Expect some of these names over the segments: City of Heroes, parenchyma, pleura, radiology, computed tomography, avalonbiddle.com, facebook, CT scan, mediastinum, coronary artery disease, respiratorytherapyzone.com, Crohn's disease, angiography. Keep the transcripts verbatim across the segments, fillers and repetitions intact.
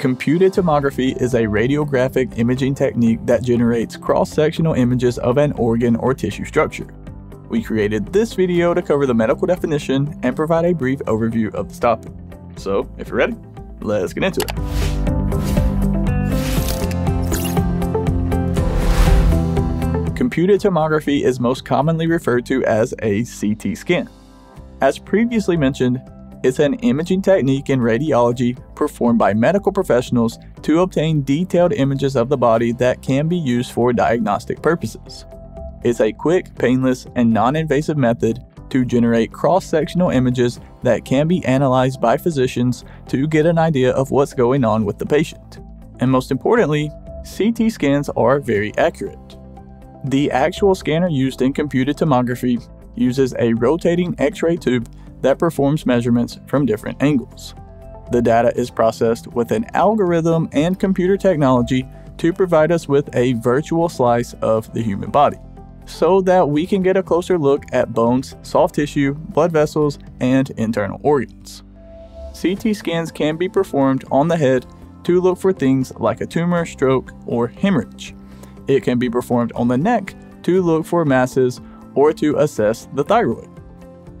Computed tomography is a radiographic imaging technique that generates cross-sectional images of an organ or tissue structure. We created this video to cover the medical definition and provide a brief overview of this topic. So, if you're ready, let's get into it. Computed tomography is most commonly referred to as a C T scan. As previously mentioned, it's an imaging technique in radiology performed by medical professionals to obtain detailed images of the body that can be used for diagnostic purposes. It's a quick, painless, and non-invasive method to generate cross-sectional images that can be analyzed by physicians to get an idea of what's going on with the patient. And most importantly, C T scans are very accurate. The actual scanner used in computed tomography uses a rotating X-ray tube that performs measurements from different angles. The data is processed with an algorithm and computer technology to provide us with a virtual slice of the human body, so that we can get a closer look at bones, soft tissue, blood vessels, and internal organs. C T scans can be performed on the head to look for things like a tumor, stroke, or hemorrhage. It can be performed on the neck to look for masses or to assess the thyroid.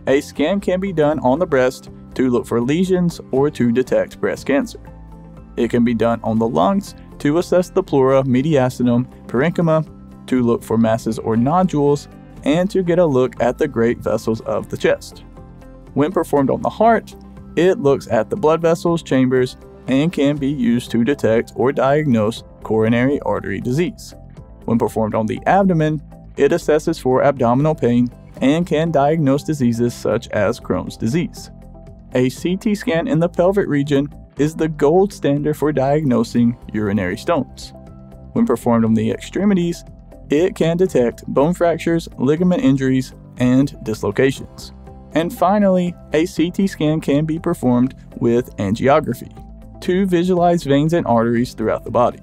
A scan can be done on the breast to look for lesions or to detect breast cancer. It can be done on the lungs to assess the pleura, mediastinum, parenchyma, to look for masses or nodules, and to get a look at the great vessels of the chest. When performed on the heart, it looks at the blood vessels, chambers, and can be used to detect or diagnose coronary artery disease. When performed on the abdomen, it assesses for abdominal pain and can diagnose diseases such as Crohn's disease. A C T scan in the pelvic region is the gold standard for diagnosing urinary stones. When performed on the extremities, it can detect bone fractures, ligament injuries, and dislocations. And finally, a C T scan can be performed with angiography to visualize veins and arteries throughout the body.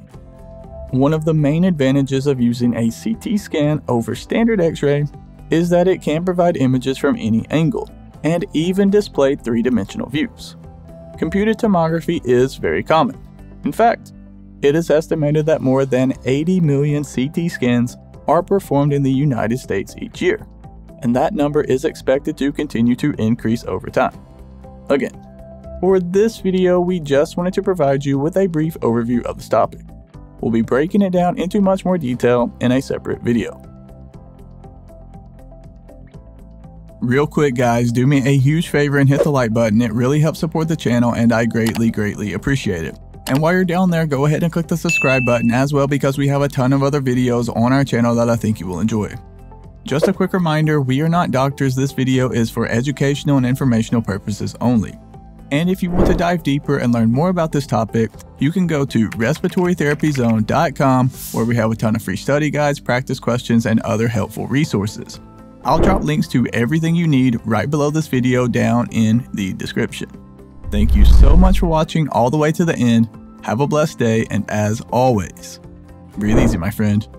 One of the main advantages of using a C T scan over standard X-ray is that it can provide images from any angle and even display three-dimensional views. Computed tomography is very common. In fact, it is estimated that more than eighty million C T scans are performed in the United States each year, and that number is expected to continue to increase over time. Again, for this video, we just wanted to provide you with a brief overview of this topic. We'll be breaking it down into much more detail in a separate video. Real quick guys, do me a huge favor and hit the like button. It really helps support the channel and I greatly, greatly appreciate it. And while you're down there, go ahead and click the subscribe button as well, because we have a ton of other videos on our channel that I think you will enjoy. Just a quick reminder, we are not doctors. This video is for educational and informational purposes only. And if you want to dive deeper and learn more about this topic, you can go to respiratory therapy zone dot com, where we have a ton of free study guides, practice questions, and other helpful resources. I'll drop links to everything you need right below this video down in the description. Thank you so much for watching all the way to the end. Have a blessed day, and as always, breathe easy, my friend.